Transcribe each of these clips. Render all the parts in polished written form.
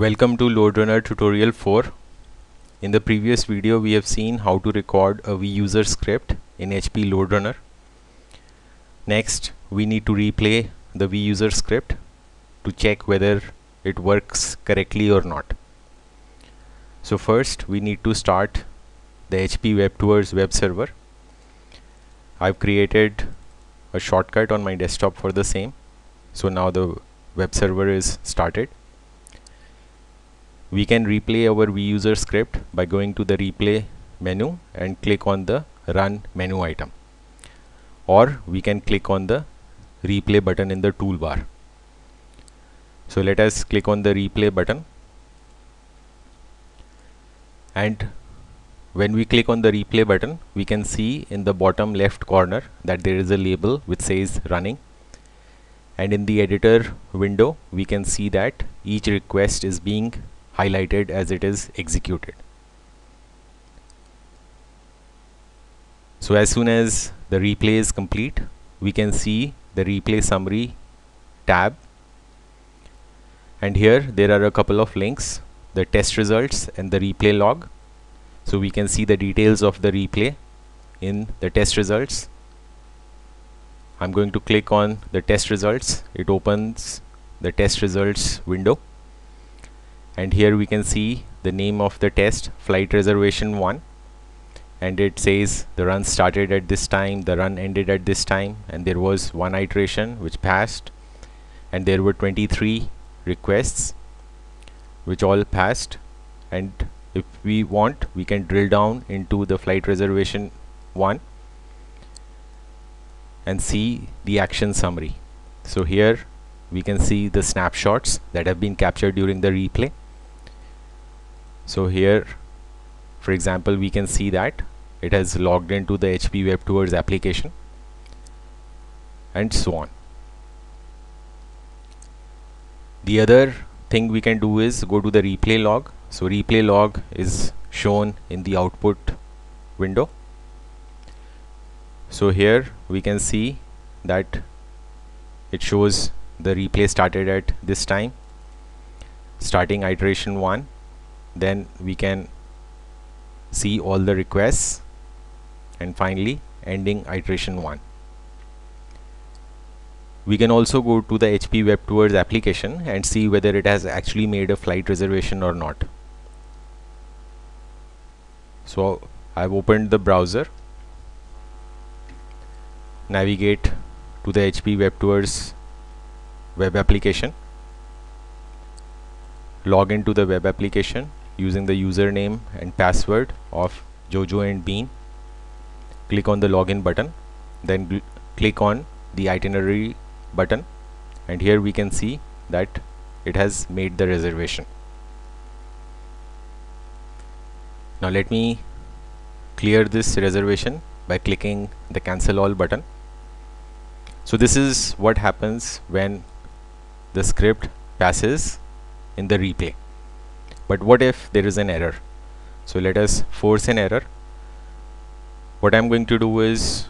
Welcome to LoadRunner tutorial 4. In the previous video we have seen how to record a vuser script in HP LoadRunner. Next we need to replay the vuser script to check whether it works correctly or not. So first we need to start the HP WebTours web server. I've created a shortcut on my desktop for the same. So now the web server is started. We can replay our vuser script by going to the replay menu and click on the run menu item, or we can click on the replay button in the toolbar. So let us click on the replay button, and when we click on the replay button we can see in the bottom left corner that there is a label which says running, and in the editor window we can see that each request is being highlighted as it is executed. So as soon as the replay is complete, we can see the replay summary tab, and here there are a couple of links, the test results and the replay log. So we can see the details of the replay in the test results. I'm going to click on the test results. It opens the test results window, and here we can see the name of the test, Flight Reservation 1, and it says the run started at this time, the run ended at this time, and there was one iteration which passed, and there were 23 requests which all passed. And if we want, we can drill down into the Flight Reservation 1 and see the action summary. So here we can see the snapshots that have been captured during the replay. So here, for example, we can see that it has logged into the HP WebTours application and so on. The other thing we can do is go to the replay log. So replay log is shown in the output window. So here we can see that it shows the replay started at this time, starting iteration 1. Then we can see all the requests, and finally ending iteration 1. We can also go to the HP WebTours application and see whether it has actually made a flight reservation or not. So I've opened the browser, navigate to the HP WebTours web application, log into the web application using the username and password of Jojo and Bean, click on the login button, then click on the itinerary button, and here we can see that it has made the reservation. Now let me clear this reservation by clicking the cancel all button. So this is what happens when the script passes in the replay. But what if there is an error? So let us force an error. What I'm going to do is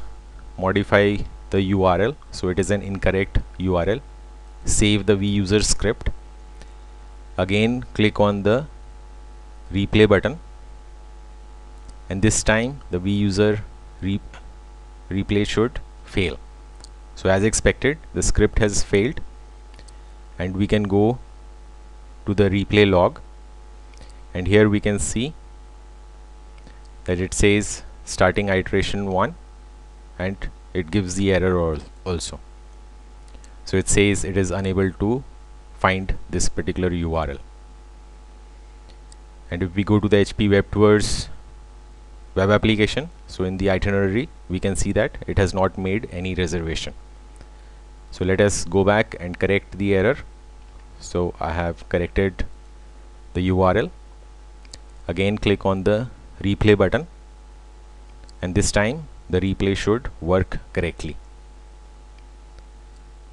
modify the URL, so it is an incorrect URL. Save the vuser script. Again click on the replay button, and this time the vuser replay should fail. So as expected, the script has failed, and we can go to the replay log, and here we can see that it says starting iteration 1, and it gives the error also. So it says it is unable to find this particular URL. And if we go to the HP WebTours web application, so in the itinerary we can see that it has not made any reservation. So let us go back and correct the error. So I have corrected the URL. Again click on the replay button, and this time the replay should work correctly.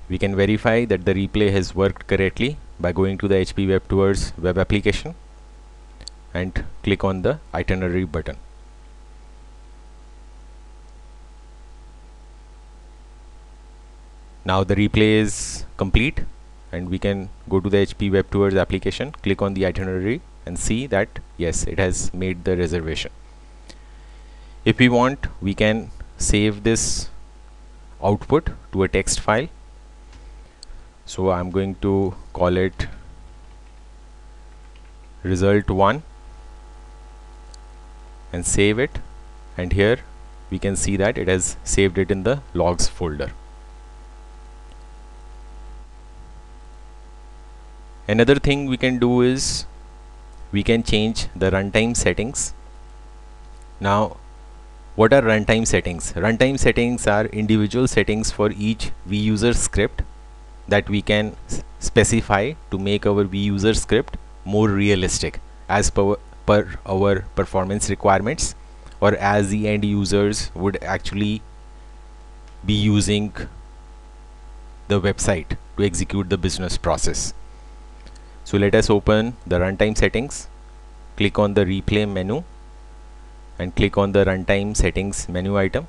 We can verify that the replay has worked correctly by going to the HP WebTours web application and click on the itinerary button. Now the replay is complete, and we can go to the HP WebTours application, click on the itinerary and see that yes, it has made the reservation. If we want, we can save this output to a text file. So I'm going to call it result1 and save it, and here we can see that it has saved it in the logs folder. Another thing we can do is we can change the runtime settings. Now what are runtime settings? Runtime settings are individual settings for each VUser script that we can specify to make our VUser script more realistic as per our performance requirements, or as the end users would actually be using the website to execute the business process. So let us open the runtime settings, click on the replay menu and click on the runtime settings menu item.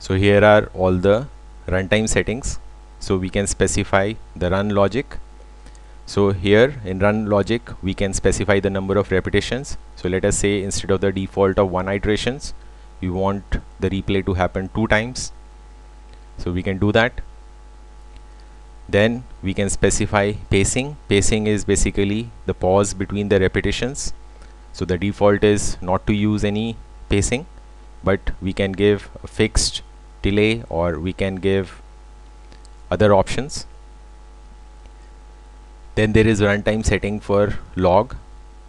So here are all the runtime settings. So we can specify the run logic. So here in run logic we can specify the number of repetitions. So let us say instead of the default of 1 iterations, we want the replay to happen 2 times. So we can do that. Then we can specify pacing. Pacing is basically the pause between the repetitions. So the default is not to use any pacing, but we can give a fixed delay or we can give other options. Then there is runtime setting for log.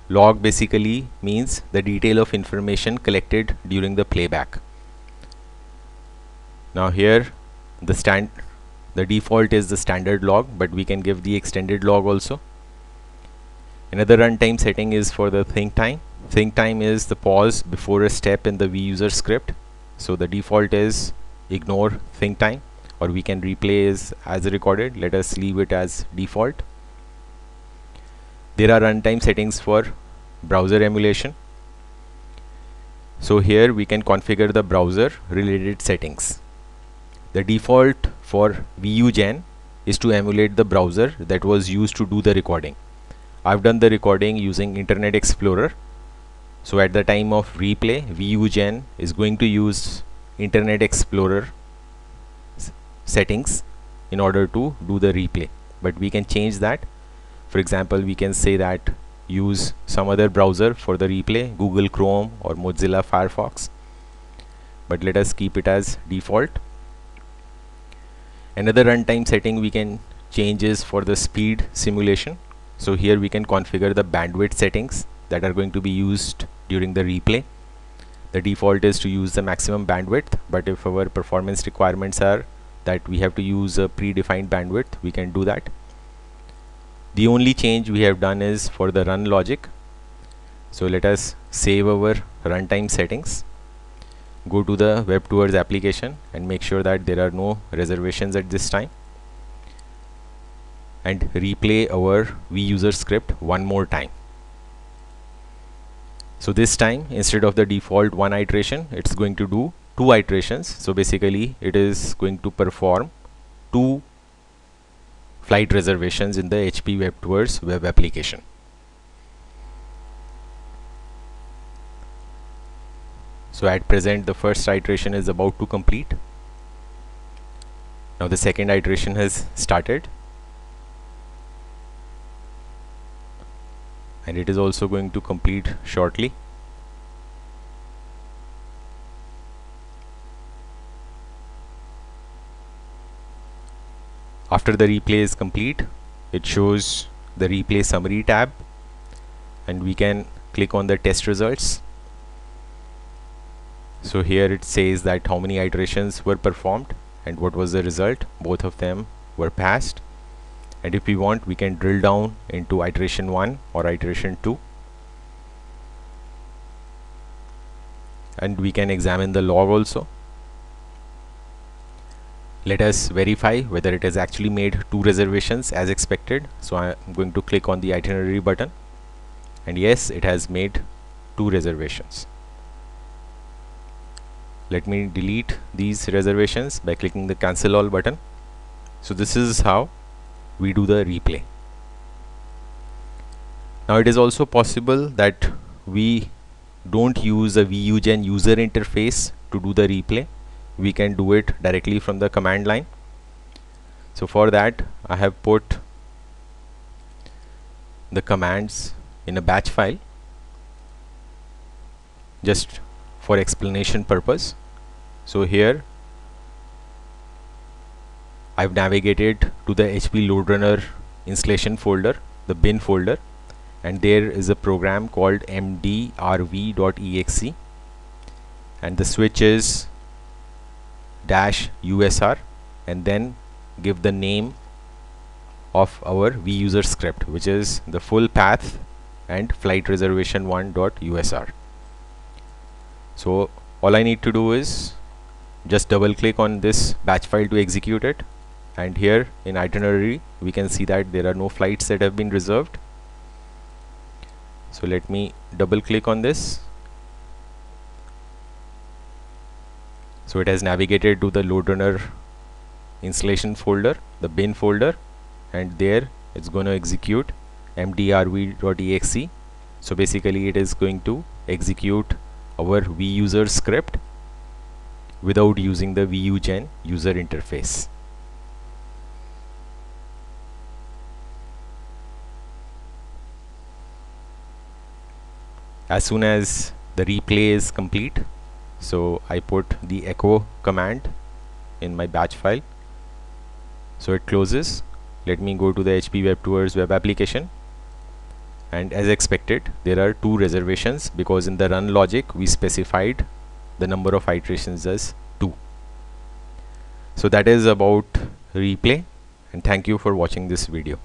Log basically means the detail of information collected during the playback. Now here the default is the standard log, but we can give the extended log also. Another runtime setting is for the think time. Think time is the pause before a step in the VUser script. So the default is ignore think time, or we can replay as recorded. Let us leave it as default. There are runtime settings for browser emulation. So here we can configure the browser related settings. The default for VuGen is to emulate the browser that was used to do the recording. I've done the recording using Internet Explorer. So at the time of replay, VuGen is going to use Internet Explorer settings in order to do the replay. But we can change that. For example, we can say that use some other browser for the replay, Google Chrome or Mozilla Firefox. But let us keep it as default. Another runtime setting we can change is for the speed simulation. So here we can configure the bandwidth settings that are going to be used during the replay. The default is to use the maximum bandwidth, but if our performance requirements are that we have to use a predefined bandwidth, we can do that. The only change we have done is for the run logic. So let us save our runtime settings, go to the WebTours application and make sure that there are no reservations at this time, and replay our VUser script one more time. So this time instead of the default 1 iteration, it's going to do 2 iterations. So basically it is going to perform 2 flight reservations in the HP WebTours web application. So at present the first iteration is about to complete. Now the second iteration has started and it is also going to complete shortly. After the replay is complete, it shows the replay summary tab and we can click on the test results. So here it says that how many iterations were performed and what was the result. Both of them were passed, and if we want, we can drill down into iteration 1 or iteration 2 and we can examine the log also. Let us verify whether it has actually made 2 reservations as expected. So I am going to click on the itinerary button and yes, it has made 2 reservations. Let me delete these reservations by clicking the cancel all button So this is how we do the replay. Now it is also possible that we don't use a VuGen user interface to do the replay. We can do it directly from the command line. So for that I have put the commands in a batch file just for explanation purpose. So here I've navigated to the HP LoadRunner installation folder, the bin folder, and there is a program called mdrv.exe, and the switch is -usr, and then give the name of our vuser script, which is the full path and flight reservation 1.usr. So all I need to do is just double click on this batch file to execute it, and here in itinerary we can see that there are no flights that have been reserved. So let me double click on this. So it has navigated to the LoadRunner installation folder, the bin folder, and there it's going to execute mdrv.exe. So basically it is going to execute our vuser script without using the VuGen user interface. As soon as the replay is complete, so I put the echo command in my batch file. So it closes. Let me go to the HP WebTours web application, and as expected there are two reservations, because in the run logic we specified the number of iterations as 2. So that is about replay, and thank you for watching this video.